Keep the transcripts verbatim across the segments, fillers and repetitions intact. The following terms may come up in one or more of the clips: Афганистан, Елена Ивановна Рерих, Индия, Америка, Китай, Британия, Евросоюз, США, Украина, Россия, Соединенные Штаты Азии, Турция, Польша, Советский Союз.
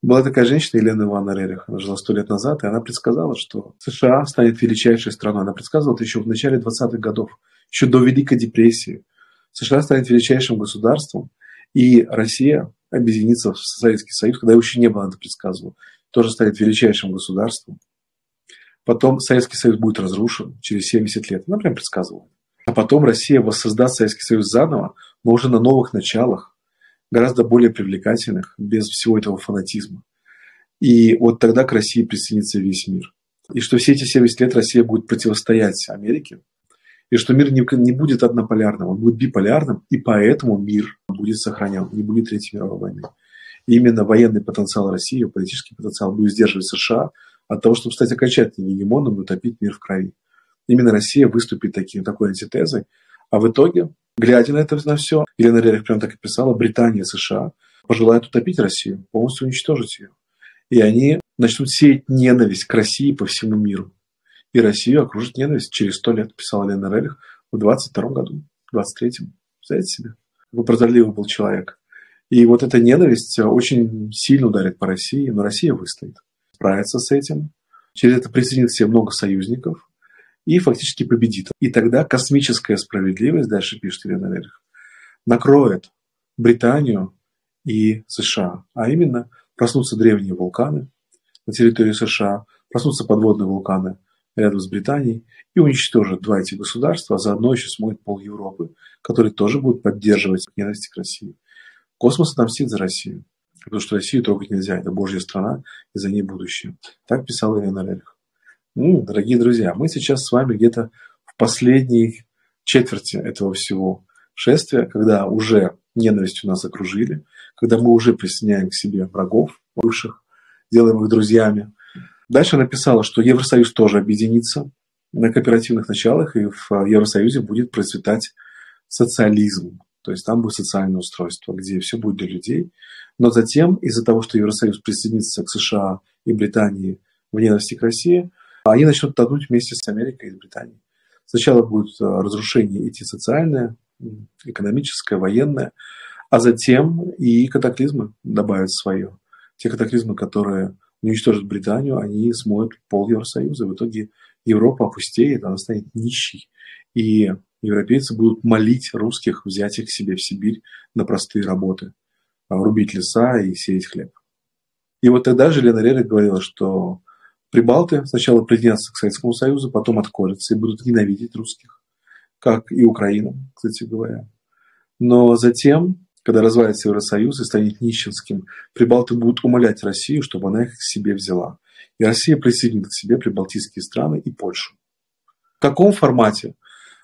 Была такая женщина, Елена Ивановна Рерих, она жила сто лет назад, и она предсказала, что США станет величайшей страной. Она предсказывала это еще в начале двадцатых годов, еще до Великой депрессии. США станет величайшим государством, и Россия объединится в Советский Союз, когда еще не было, она это предсказывала, тоже станет величайшим государством. Потом Советский Союз будет разрушен через семьдесят лет. Она прям предсказывала. А потом Россия воссоздаст Советский Союз заново, но уже на новых началах, гораздо более привлекательных, без всего этого фанатизма. И вот тогда к России присоединится весь мир. И что все эти семьдесят лет Россия будет противостоять Америке, и что мир не будет однополярным, он будет биполярным, и поэтому мир будет сохранен, не будет Третьей мировой войны. И именно военный потенциал России, ее политический потенциал будет сдерживать США от того, чтобы стать окончательным гегемоном и утопить мир в крови. Именно Россия выступит таким, такой антитезой, а в итоге, глядя на это на все, Елена Рерих прям так и писала, Британия, США пожелают утопить Россию, полностью уничтожить ее. И они начнут сеять ненависть к России по всему миру. И Россию окружит ненависть через сто лет, писала Елена Рерих в двадцать втором году, в двадцать третьем. Представляете себе? Какой прозорливый был человек. И вот эта ненависть очень сильно ударит по России, но Россия выстоит. Справится с этим. Через это присоединится много союзников. И фактически победит. И тогда космическая справедливость, дальше пишет Елена Рерих, накроет Британию и США. А именно, проснутся древние вулканы на территории США, проснутся подводные вулканы рядом с Британией и уничтожат два этих государства, а заодно еще смоет пол Европы, которые тоже будут поддерживать ненависть к России. Космос отомстит за Россию, потому что Россию трогать нельзя, это божья страна, и за ней будущее. Так писала Елена Рерих. Ну, дорогие друзья, мы сейчас с вами где-то в последней четверти этого всего шествия, когда уже ненависть у нас окружили, когда мы уже присоединяем к себе врагов бывших, делаем их друзьями. Дальше она писала, что Евросоюз тоже объединится на кооперативных началах, и в Евросоюзе будет процветать социализм. То есть там будет социальное устройство, где все будет для людей. Но затем из-за того, что Евросоюз присоединится к США и Британии в ненависти к России, они начнут тонуть вместе с Америкой и Британией. Сначала будет разрушение идти социальное, экономическое, военное, а затем и катаклизмы добавят свое. Те катаклизмы, которые уничтожат Британию, они смоют пол Евросоюза. В итоге Европа опустеет, она станет нищей. И европейцы будут молить русских взять их к себе в Сибирь на простые работы, рубить леса и сеять хлеб. И вот тогда же Елена Рерих говорила, что прибалты сначала присоединятся к Советскому Союзу, потом отколются и будут ненавидеть русских, как и Украину, кстати говоря. Но затем, когда развалится Евросоюз и станет нищенским, прибалты будут умолять Россию, чтобы она их к себе взяла. И Россия присоединит к себе прибалтийские страны и Польшу. В каком формате?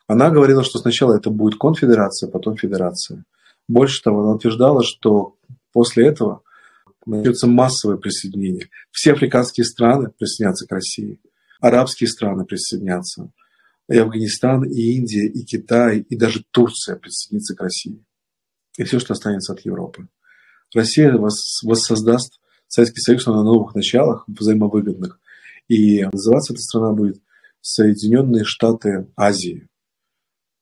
Она говорила, что сначала это будет конфедерация, потом федерация. Больше того, она утверждала, что после этого начнется массовое присоединение. Все африканские страны присоединятся к России, арабские страны присоединятся, и Афганистан, и Индия, и Китай, и даже Турция присоединится к России. И все, что останется от Европы. Россия воссоздаст Советский Союз на новых началах, взаимовыгодных. И называться эта страна будет Соединенные Штаты Азии.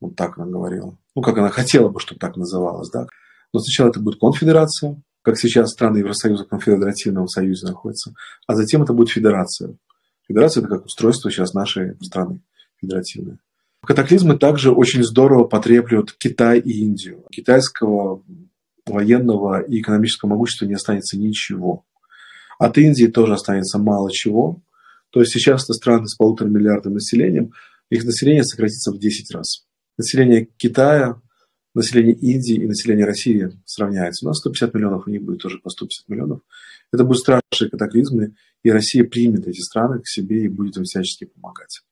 Вот так она говорила. Ну, как она хотела бы, чтобы так называлась, да? Но сначала это будет конфедерация, как сейчас страны Евросоюза в конфедеративном союзе находятся, а затем это будет федерация. Федерация – это как устройство сейчас нашей страны федеративное. Катаклизмы также очень здорово потреплют Китай и Индию. Китайского военного и экономического могущества не останется ничего. От Индии тоже останется мало чего. То есть сейчас это страны с полутора миллиардом населением, их население сократится в десять раз. Население Китая, население Индии и население России сравняется. У нас сто пятьдесят миллионов, у них будет тоже по сто пятьдесят миллионов. Это будут страшные катаклизмы, и Россия примет эти страны к себе и будет им всячески помогать.